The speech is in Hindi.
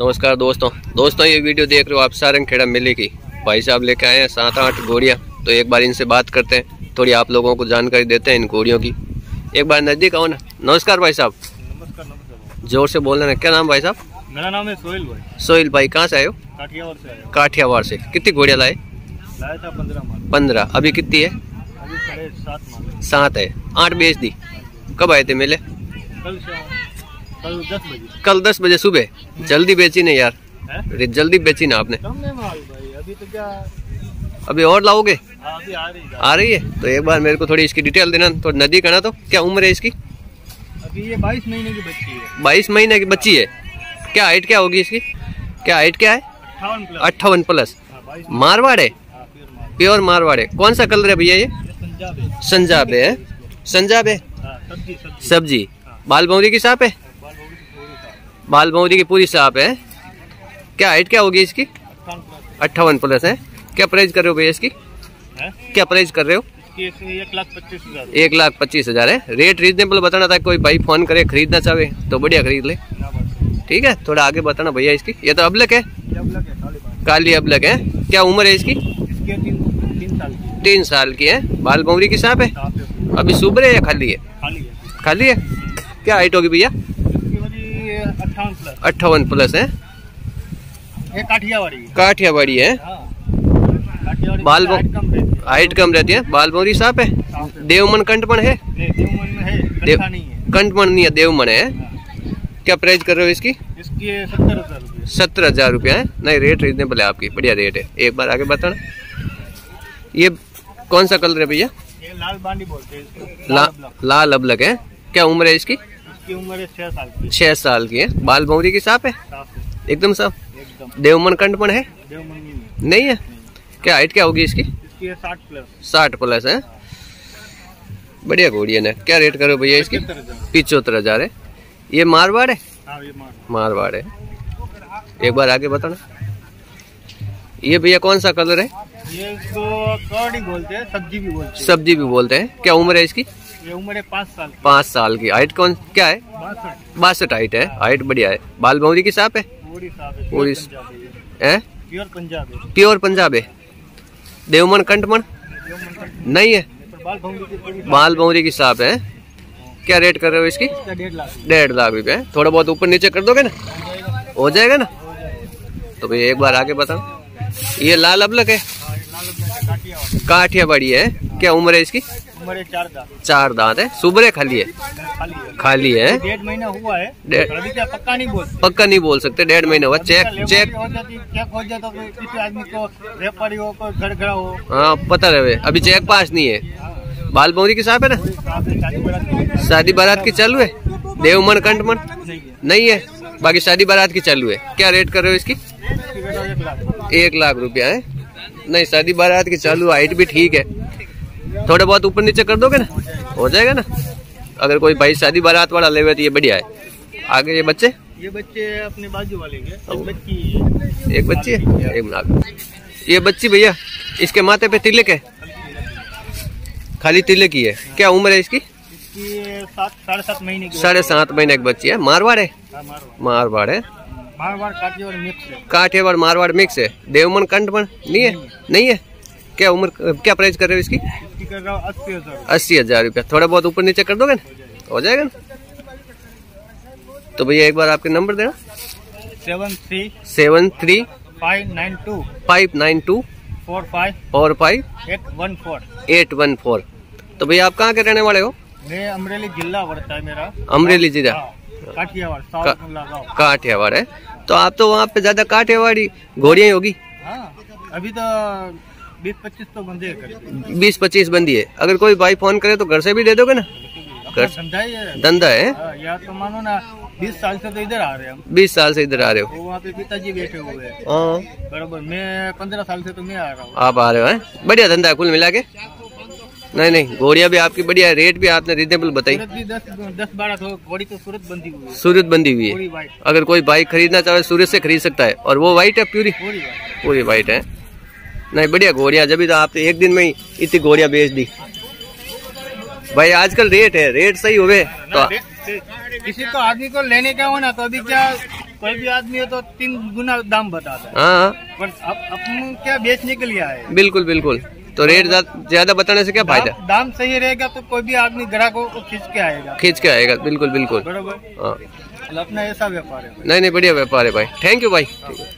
नमस्कार दोस्तों ये वीडियो देख रहे हो आप सारंगखेड़ा मेले की। भाई साहब लेके आए हैं 7-8 घोड़ियाँ, तो एक बार इनसे बात करते हैं, थोड़ी आप लोगों को जानकारी देते हैं इन घोड़ियों की। एक बार नज़दीक आओ ना। नमस्कार भाई साहब। नमस्कार। जोर से बोलना। क्या नाम भाई साहब? मेरा नाम है सोहेल भाई। सोहेल भाई कहाँ से आए हो? काठियावाड़ से आए। काठियावाड़ से। कितनी घोड़ियाँ लाए था? 15। अभी कितनी है? 7 है। 8 बेच दी। कब आए थे मेले? कल 10 बजे सुबह। जल्दी बेची नहीं यार है? जल्दी बेची ना आपने। अभी तो क्या अभी और लाओगे? अभी आ रही है। तो एक बार मेरे को थोड़ी इसकी डिटेल देना, थोड़ी नदी करना। तो क्या उम्र है इसकी? अभी ये 22 महीने की बच्ची है। 22 महीने की बच्ची है। क्या हाइट क्या होगी इसकी? क्या हाइट क्या है? 58 प्लस। मारवाड़ है, प्योर मारवाड़ है। कौन सा कलर है भैया? ये संजाब है। संजाब है। सब्जी बाल भौरी की साँप है। बाल भौरी की पूरी साँप है। क्या हाइट क्या होगी इसकी? 58 प्लस है। क्या प्राइस कर रहे हो भैया इसकी? क्या प्राइस कर रहे हो? 1,25,000 है। रेट रीजनेबल बताना था, कोई भाई फोन करे खरीदना चाहे तो बढ़िया खरीद ले। ठीक है, थोड़ा आगे बताना भैया इसकी। ये तो अबलक है, काली अबलक है। क्या उम्र है इसकी? 3 साल की है। बाल भौरी की साँप है। अभी सुबह है या खाली है? खाली है। क्या हाइट होगी भैया? 58 प्लस है। काठियावाड़ी है। बाल हाइट कम रहती है। बाल भौरी साँप है। देवमन कंटमन है? कंटमन नहीं है, देवमन है। क्या प्राइस कर रहे हो इसकी? 70,000 रुपया है। नहीं, रेट रीजनेबल है आपकी, बढ़िया रेट है। एक बार आगे बताना, ये कौन सा कलर है भैया? लाल बांडी बोलते हैं इसको। लाल अबलक है। क्या उम्र है इसकी? इसकी उम्र 6 साल की। 6 साल की है। बाल भौरी की साँप है। एकदम साफ। देवमन कंटमन है? नहीं है। क्या हाइट क्या होगी इसकी? 60 प्लस है। बढ़िया घोड़िया ने। क्या रेट करो भैया इसकी? 75,000 है। ये मारवाड़ है। मारवाड़ है। एक बार आगे बताना, ये भैया कौन सा कलर है? ये इसको कौड़ी बोलते हैं, सब्जी भी बोलते हैं। सब्जी भी बोलते हैं। क्या उम्र है इसकी? ये उम्र है 5 साल। 5 साल की। हाइट कौन क्या है? 62 हाइट है। हाइट बढ़िया है। बाल भौरी की साँप है। प्योर पंजाब है। देवमन कंटमन नहीं है। बाल भौरी की साँप है। क्या रेट कर रहे हो इसकी? 1,50,000 रुपये। थोड़ा बहुत ऊपर नीचे कर दोगे ना, हो जाएगा ना। तो भैया एक बार आगे बताओ, ये लाल अबलक है, काठियावाड़ी है। क्या उम्र है इसकी? उम्र है 4 दांत है। सुबह खाली है। खाली है। 1.5 महीना हुआ है। अभी क्या पक्का नहीं बोल सकते। 1.5 महीना हुआ। चेक हो जाता है किसी आदमी को, व्यापारी हो को गड़गड़ा हो, हाँ पता रहे। अभी चेक पास नहीं है। बाल भौरी की साँप है ना। शादी बारात की चालू है। देवमन कंटमन नहीं है, बाकी शादी बारात की चालू है। क्या रेट कर रहे हो इसकी? 1,00,000 रुपया है। नहीं, शादी बारात की चालू। हाइट भी ठीक है। थोड़ा बहुत ऊपर नीचे कर दोगे ना, हो जाएगा ना। अगर कोई भाई शादी बारात वाला लेवे तो ये बढ़िया है। आगे ये बच्चे अपने बाजू वाले के। एक बच्ची है। ये बच्ची भैया, इसके माथे पे तिलक है। खाली तिलक ही है। क्या उम्र है इसकी? 7.5 महीने की बच्ची है। मारवाड़ है। मारवाड़ है। काठियावाड़ मारवाड़ मिक्स है। देवमन कंटमन नहीं है। नहीं है। क्या उम्र क्या प्राइस कर रहे हो इसकी? 80,000 रुपया। थोड़ा बहुत ऊपर नीचे कर दोगे ना, हो जाएगा ना। तो भैया एक बार आपके नंबर देना। 73 592 45 814। तो भैया आप कहाँ के रहने वाले हो? मैं अमरेली जिला पड़ता है मेरा। अमरेली जिला। काठियावाड़, सावंगला गांव। काठियावाड़ है। तो आप तो वहाँ पे ज्यादा काठियावाड़ी घोड़ियाँ होगी। हाँ, अभी तो 20-25 तो बंदी है। 20-25 बंदी है। अगर कोई भाई फोन करे तो घर से भी दे दोगे ना? धंधा है। यार तो मानो ना, 20 साल से तो इधर आ रहे हैं हम। 20 साल से इधर आ रहे हो। वहाँ पे पिताजी बैठे हुए हैं। हाँ बराबर। मैं 15 साल से तो मैं आ रहा हूँ। आप आ रहे हो। है बढ़िया धंधा है कुल मिला के। नहीं, घोड़िया भी आपकी बढ़िया है। रेट भी आपने रीजनेबल बताई। 10-12 घोड़ी तो सूरत बंदी हुई है। अगर कोई बाइक खरीदना चाहे सूरत से खरीद सकता है। और वो वाइट है, पूरी वाइट है। नहीं, बढ़िया घोड़िया। जब तो आपने एक दिन में ही इतनी घोड़िया बेच दी भाई। आजकल रेट है, रेट सही हुए तो किसी को आदमी को लेने का हो ना तो अभी क्या कोई भी आदमी हो तो 3 गुना दाम बताता है, अपन क्या बेचने के लिए आए। बिल्कुल बिल्कुल, तो रेट ज्यादा बताने से क्या फायदा, दाम सही रहेगा तो कोई भी आदमी ग्राहक को खींच के आएगा। बिल्कुल बिल्कुल, अपना ऐसा व्यापार है। नहीं नहीं, बढ़िया व्यापार है भाई, थैंक यू भाई।